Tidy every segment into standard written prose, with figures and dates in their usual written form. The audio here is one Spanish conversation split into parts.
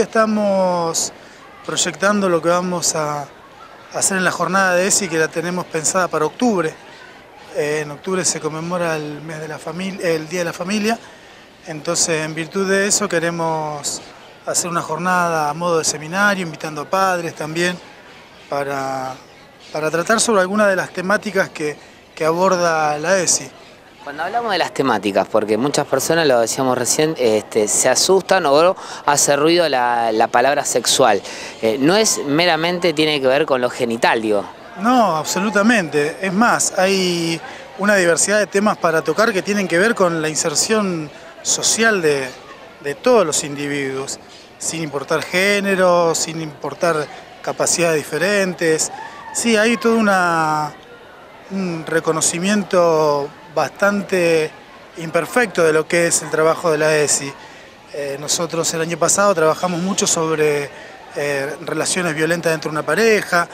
Estamos proyectando lo que vamos a hacer en la jornada de ESI, que la tenemos pensada para octubre. En octubre se conmemora el Día de la Familia, entonces en virtud de eso queremos hacer una jornada a modo de seminario, invitando a padres también, para tratar sobre alguna de las temáticas que aborda la ESI. Cuando hablamos de las temáticas, porque muchas personas, lo decíamos recién, se asustan o hace ruido la palabra sexual. No es meramente, tiene que ver con lo genital, digo. No, absolutamente. Es más, hay una diversidad de temas para tocar que tienen que ver con la inserción social de todos los individuos, sin importar género, sin importar capacidades diferentes. Sí, hay todo un reconocimiento bastante imperfecto de lo que es el trabajo de la ESI. Nosotros el año pasado trabajamos mucho sobre relaciones violentas dentro de una pareja,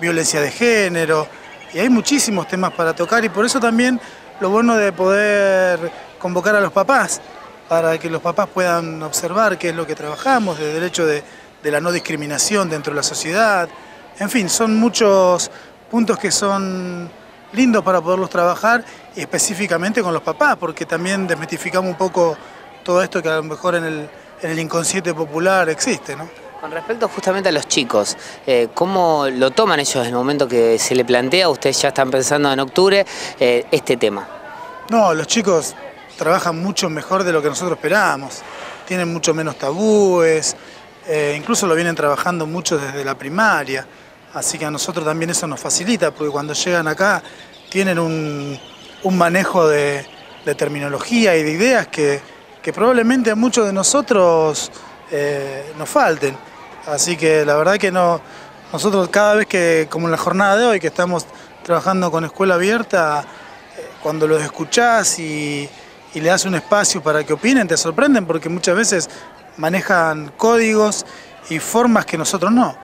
violencia de género, y hay muchísimos temas para tocar, y por eso también lo bueno de poder convocar a los papás, para que los papás puedan observar qué es lo que trabajamos, desde el hecho de la no discriminación dentro de la sociedad. En fin, son muchos puntos que son lindos para poderlos trabajar, y específicamente con los papás, porque también desmitificamos un poco todo esto que a lo mejor en el inconsciente popular existe, ¿no? Con respecto justamente a los chicos, ¿cómo lo toman ellos en el momento que se le plantea? Ustedes ya están pensando en octubre este tema. No, los chicos trabajan mucho mejor de lo que nosotros esperábamos, tienen mucho menos tabúes, incluso lo vienen trabajando mucho desde la primaria. Así que a nosotros también eso nos facilita, porque cuando llegan acá tienen un manejo de terminología y de ideas que probablemente a muchos de nosotros nos falten. Así que la verdad que no, nosotros cada vez que, como en la jornada de hoy, que estamos trabajando con escuela abierta, cuando los escuchás y le das un espacio para que opinen, te sorprenden, porque muchas veces manejan códigos y formas que nosotros no.